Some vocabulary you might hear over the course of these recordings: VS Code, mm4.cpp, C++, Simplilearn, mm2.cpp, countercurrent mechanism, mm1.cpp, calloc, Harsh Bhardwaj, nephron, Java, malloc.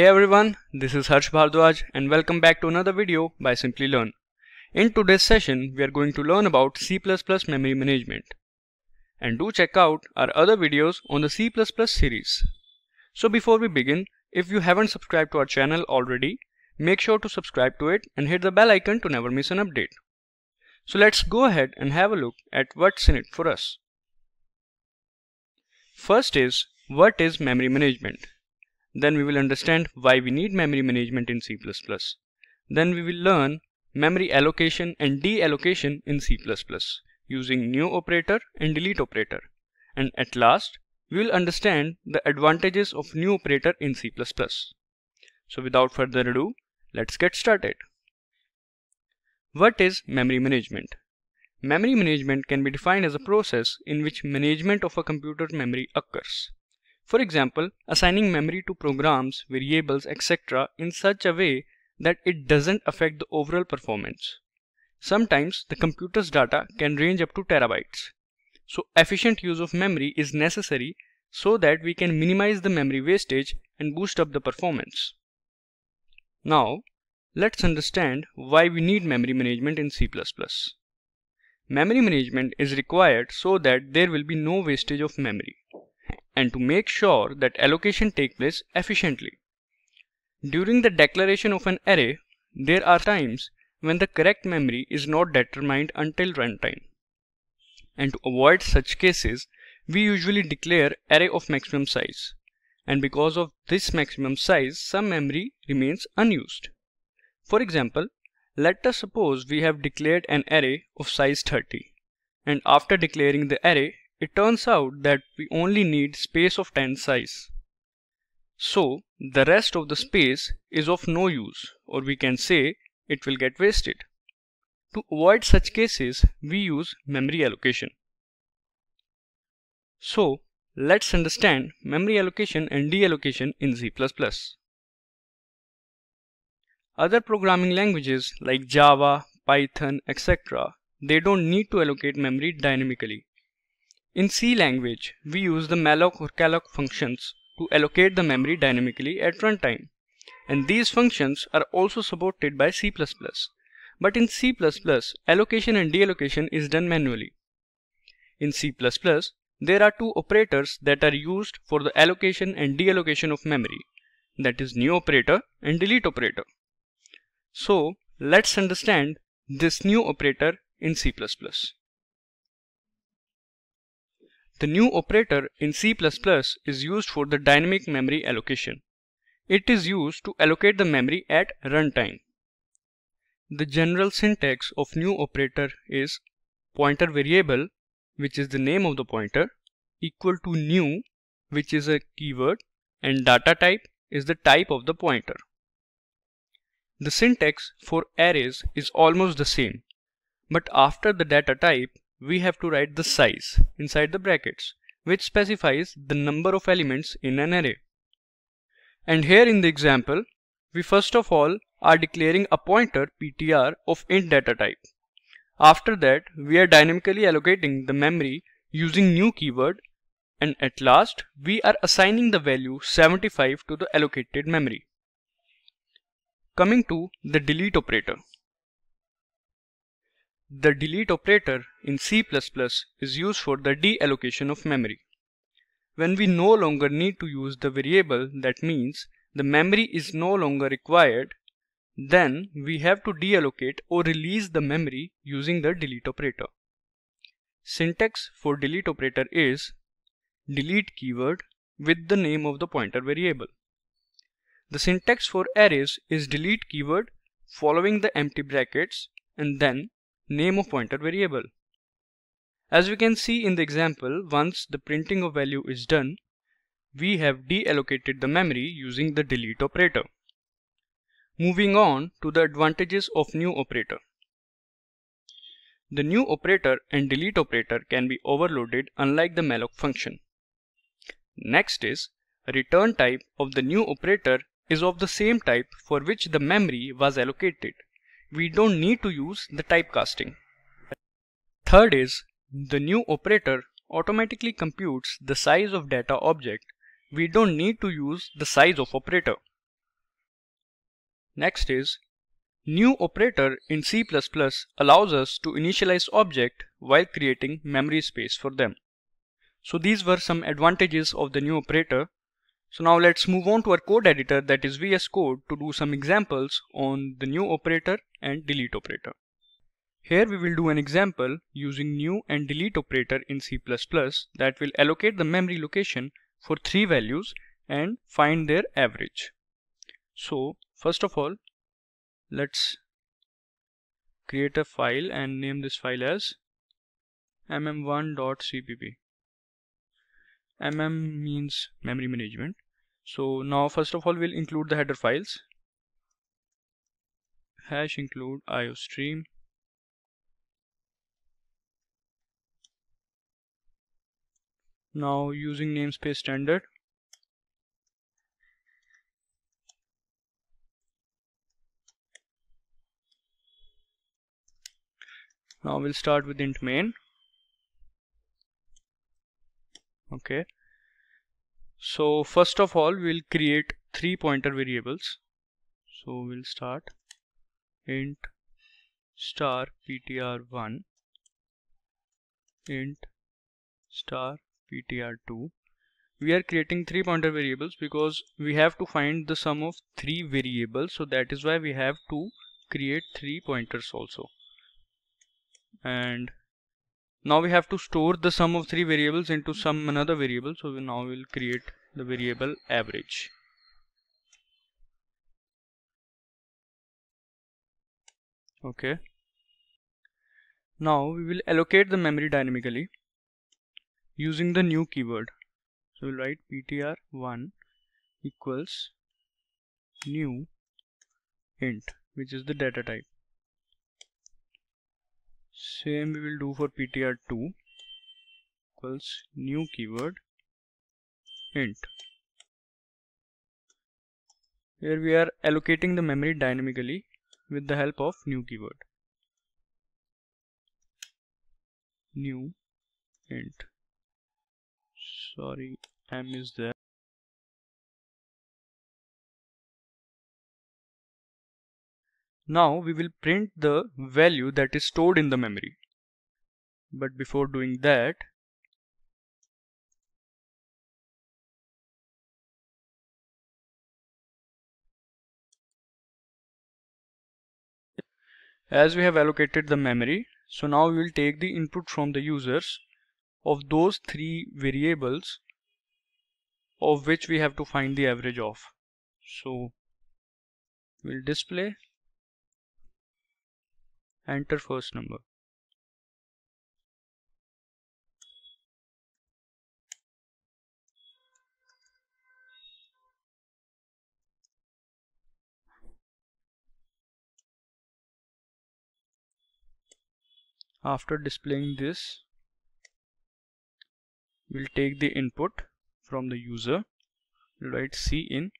Hey everyone, this is Harsh Bhardwaj and welcome back to another video by Simplilearn. In today's session, we are going to learn about C++ memory management. And do check out our other videos on the C++ series. So before we begin, if you haven't subscribed to our channel already, make sure to subscribe to it and hit the bell icon to never miss an update. So let's go ahead and have a look at what's in it for us. First is, what is memory management? Then we will understand why we need memory management in C++. Then we will learn memory allocation and deallocation in C++ using new operator and delete operator. And at last, we will understand the advantages of new operator in C++. So without further ado, let's get started. What is memory management? Memory management can be defined as a process in which management of a computer memory occurs. For example, assigning memory to programs, variables, etc. in such a way that it doesn't affect the overall performance. Sometimes the computer's data can range up to terabytes. So efficient use of memory is necessary so that we can minimize the memory wastage and boost up the performance. Now, let's understand why we need memory management in C++. Memory management is required so that there will be no wastage of memory, and to make sure that allocation takes place efficiently. During the declaration of an array, there are times when the correct memory is not determined until runtime. And to avoid such cases, we usually declare array of maximum size. And because of this maximum size, some memory remains unused. For example, let us suppose we have declared an array of size 30. And after declaring the array, it turns out that we only need space of 10 size. So the rest of the space is of no use, or we can say it will get wasted. To avoid such cases, we use memory allocation. So let's understand memory allocation and deallocation in C++. Other programming languages like Java, Python, etc., they don't need to allocate memory dynamically. In C language, we use the malloc or calloc functions to allocate the memory dynamically at runtime. And these functions are also supported by C++. But in C++, allocation and deallocation is done manually. In C++, there are two operators that are used for the allocation and deallocation of memory. That is new operator and delete operator. So let's understand this new operator in C++. The new operator in C++ is used for the dynamic memory allocation. It is used to allocate the memory at runtime. The general syntax of new operator is pointer variable, which is the name of the pointer, equal to new, which is a keyword, and data type is the type of the pointer. The syntax for arrays is almost the same, but after the data type, we have to write the size inside the brackets, which specifies the number of elements in an array. And here in the example, we first of all are declaring a pointer ptr of int data type. After that, we are dynamically allocating the memory using new keyword, and at last we are assigning the value 75 to the allocated memory. Coming to the delete operator. The delete operator in C++ is used for the deallocation of memory. When we no longer need to use the variable, that means the memory is no longer required, then we have to deallocate or release the memory using the delete operator. Syntax for delete operator is delete keyword with the name of the pointer variable. The syntax for arrays is delete keyword following the empty brackets and then name of pointer variable. As we can see in the example, once the printing of value is done, we have deallocated the memory using the delete operator. Moving on to the advantages of new operator. The new operator and delete operator can be overloaded unlike the malloc function. Next is, return type of the new operator is of the same type for which the memory was allocated. We don't need to use the typecasting. Third is, the new operator automatically computes the size of data object. We don't need to use the size of operator. Next is new operator in C++ allows us to initialize object while creating memory space for them. So these were some advantages of the new operator. So now let's move on to our code editor, that is VS Code, to do some examples on the new operator and delete operator. Here we will do an example using new and delete operator in C++ that will allocate the memory location for 3 values and find their average. So first of all, let's create a file and name this file as mm1.cpp. mm means memory management. So now first of all we'll include the header files. Hash include iostream. Now using namespace standard, now we'll start with int main. Okay, so first of all we'll create 3 pointer variables. So we'll start int star ptr1, int star ptr2. We are creating 3 pointer variables because we have to find the sum of 3 variables, so that is why we have to create 3 pointers also. And now we have to store the sum of 3 variables into some another variable, so now we'll create the variable average. Okay, now we will allocate the memory dynamically using the new keyword. So we'll write ptr1 equals new int, which is the data type. Same we will do for ptr2 equals new keyword int. Here we are allocating the memory dynamically with the help of new keyword new int. Sorry, m is there. Now we will print the value that is stored in the memory. But before doing that, as we have allocated the memory, so now we will take the input from the users of those 3 variables of which we have to find the average of. So we'll display enter first number. After displaying this, we'll take the input from the user. We'll write cin,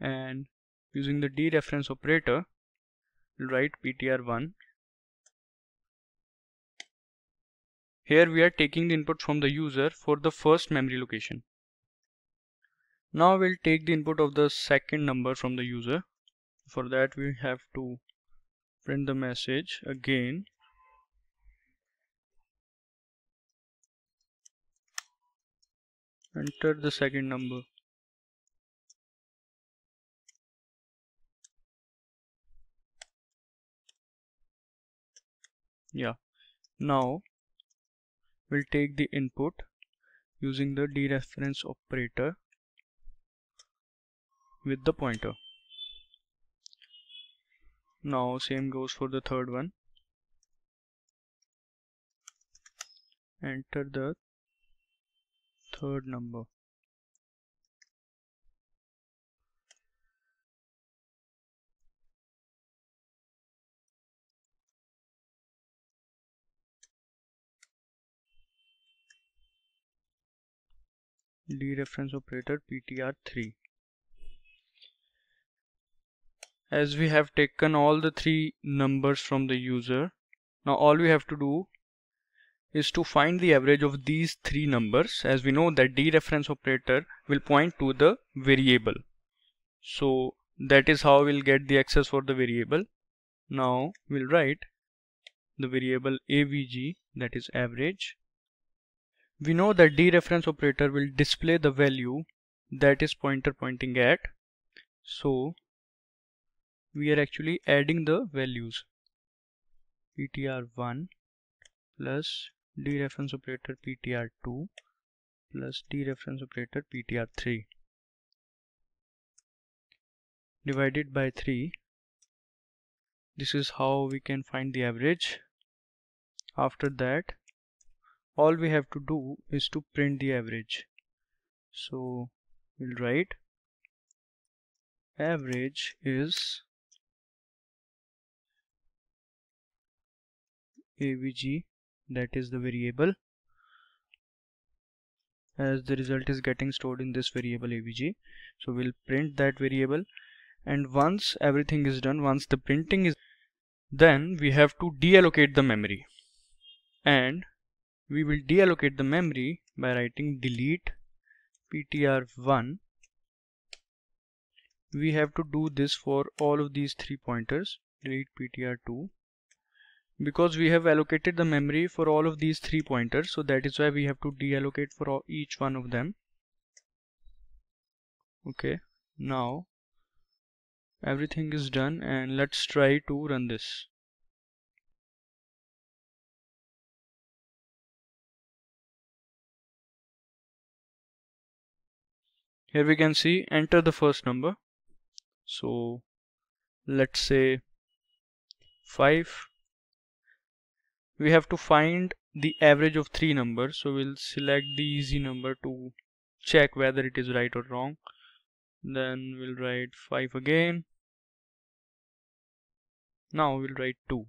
and using the dereference operator, we'll write ptr1. Here we are taking the input from the user for the first memory location. Now we'll take the input of the second number from the user. For that we have to print the message again. Enter the second number. Yeah, now we'll take the input using the dereference operator with the pointer. Now same goes for the third one. Enter the third number. Dereference operator ptr3. As we have taken all the 3 numbers from the user, now all we have to do is to find the average of these 3 numbers, as we know that dereference operator will point to the variable. So That is how we'll get the access for the variable. Now we'll write the variable avg, that is average. We know that dereference operator will display the value that is pointer pointing at. So we are actually adding the values. ptr1 plus dereference operator ptr2 plus dereference operator ptr3 divided by 3. This is how we can find the average. After that, all we have to do is to print the average. So we'll write average is avg, that is the variable, as the result is getting stored in this variable avg. So we'll print that variable, and once everything is done, once the printing is, then we have to deallocate the memory, and we will deallocate the memory by writing delete ptr1. We have to do this for all of these three pointers, delete ptr2, because we have allocated the memory for all of these three pointers, so that is why we have to deallocate for each one of them. Okay, now everything is done, and let's try to run this. Here we can see enter the first number, so let's say 5. We have to find the average of 3 numbers, so we'll select the easy number to check whether it is right or wrong. Then we'll write 5 again. Now we'll write 2.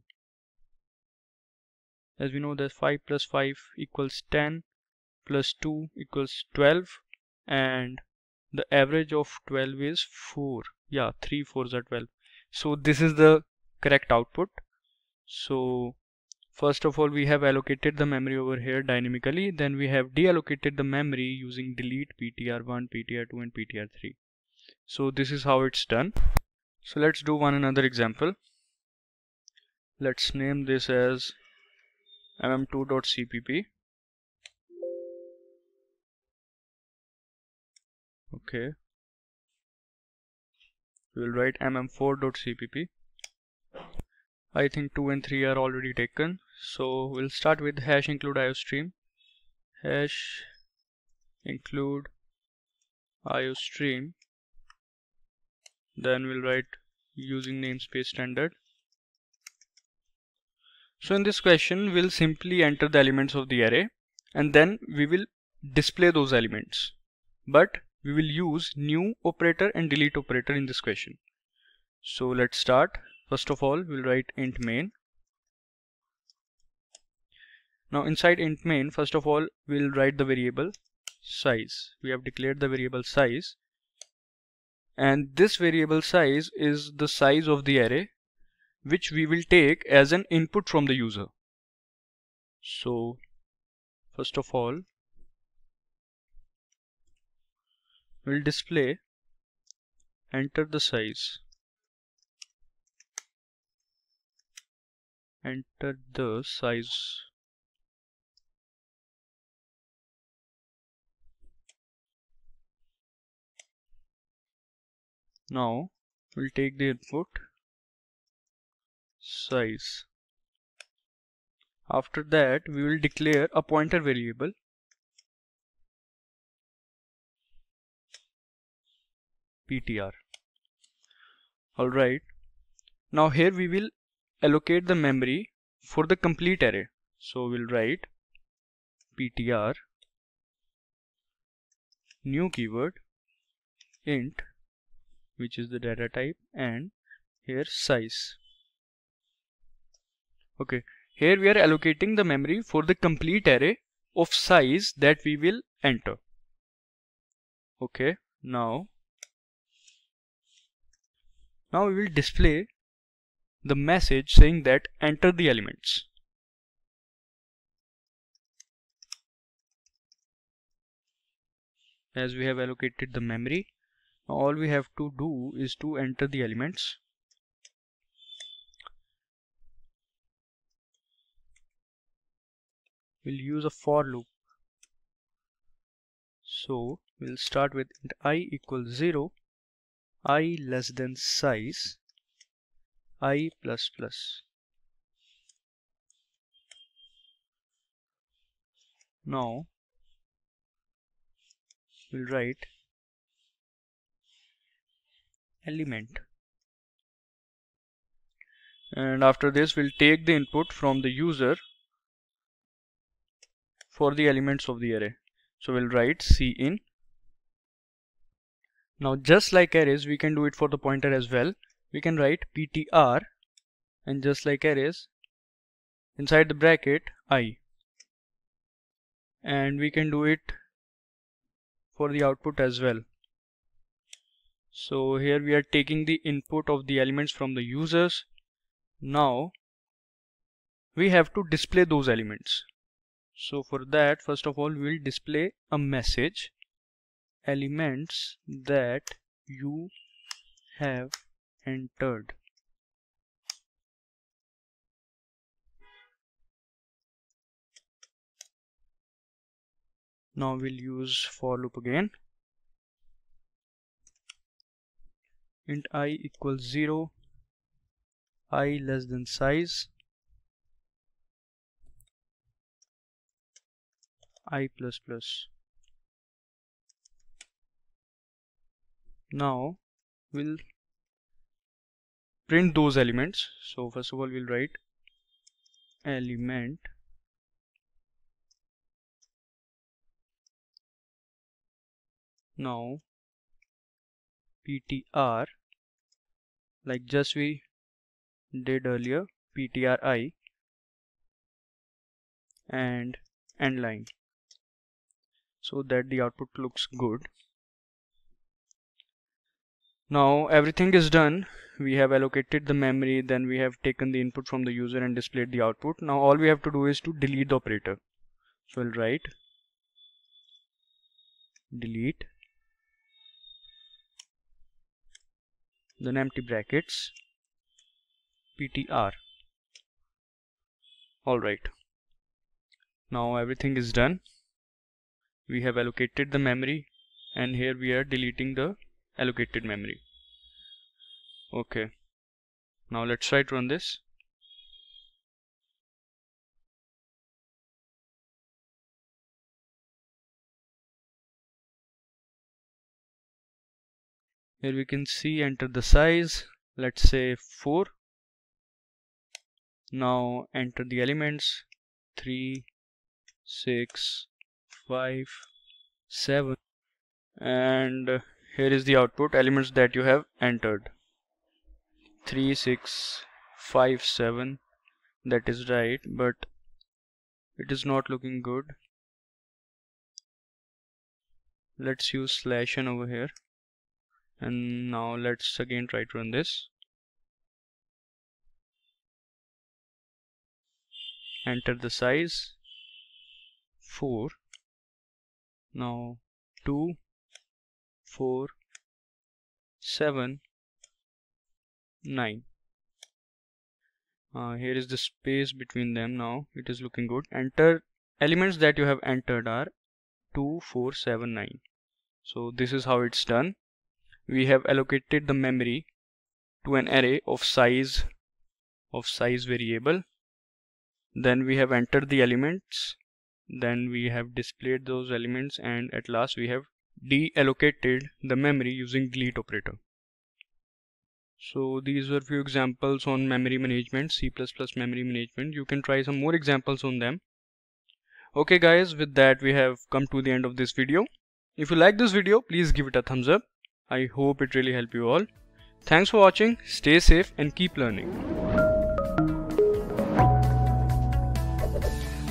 As we know that 5 plus 5 equals 10 plus 2 equals 12, and the average of 12 is 4. Yeah, 3 4s are 12. So this is the correct output. So first of all, we have allocated the memory over here dynamically, then we have deallocated the memory using delete ptr1, ptr2 and ptr3. So this is how it's done. So let's do another example. Let's name this as mm2.cpp. Okay. We'll write mm4.cpp. I think 2 and 3 are already taken. So we'll start with hash include iostream. Hash include iostream. Then we'll write using namespace standard. So in this question, we'll simply enter the elements of the array, and then we will display those elements. But we will use new operator and delete operator in this question. So let's start. First of all, we'll write int main. Now inside int main, first of all, we'll write the variable size. We have declared the variable size, and this variable size is the size of the array, which we will take as an input from the user. So first of all, we'll display enter the size. Enter the size. Now we'll take the input size. After that, we will declare a pointer variable. PTR. Alright. Now here we will allocate the memory for the complete array. So we'll write ptr new keyword int, which is the data type, and here size. Okay, here we are allocating the memory for the complete array of size that we will enter. Okay, now we will display the message saying that enter the elements. As we have allocated the memory, Now all we have to do is to enter the elements. We'll use a for loop. So we'll start with int I equals 0, I less than size, I plus plus. Now we'll write element, and after this we'll take the input from the user for the elements of the array. So we'll write cin. Now just like arrays, we can do it for the pointer as well. We can write ptr, and just like arrays, inside the bracket I, and we can do it for the output as well. So here we are taking the input of the elements from the users. Now we have to display those elements. So for that, first of all, we'll display a message, elements that you have entered. Now we'll use for loop again. Int I equals 0, I less than size, I plus plus. Now we'll print those elements. So first of all, we'll write element now ptr, like just we did earlier, ptr I, and end line, so that the output looks good. Now everything is done. We have allocated the memory, then we have taken the input from the user and displayed the output. Now all we have to do is to delete the operator. So we'll write delete, then empty brackets, ptr. Alright, now everything is done. We have allocated the memory, and here we are deleting the allocated memory. Okay, now let's try to run this. Here we can see enter the size, let's say 4. Now enter the elements 3, 6, 5, 7, and here is the output, elements that you have entered. 3, 6, 5, 7, that is right, but it is not looking good. Let's use slash n over here, and now let's again try to run this. Enter the size 4, now 2, 4, 7, 9. Here is the space between them. Now it is looking good. Enter elements that you have entered are 2, 4, 7, 9. So this is how it's done. We have allocated the memory to an array of size variable. Then we have entered the elements. Then we have displayed those elements, and at last we have deallocated the memory using delete operator. So these were few examples on memory management, C++ memory management. You can try some more examples on them. Okay guys, with that we have come to the end of this video. If you like this video, please give it a thumbs up. I hope it really helped you all. Thanks for watching, stay safe and keep learning.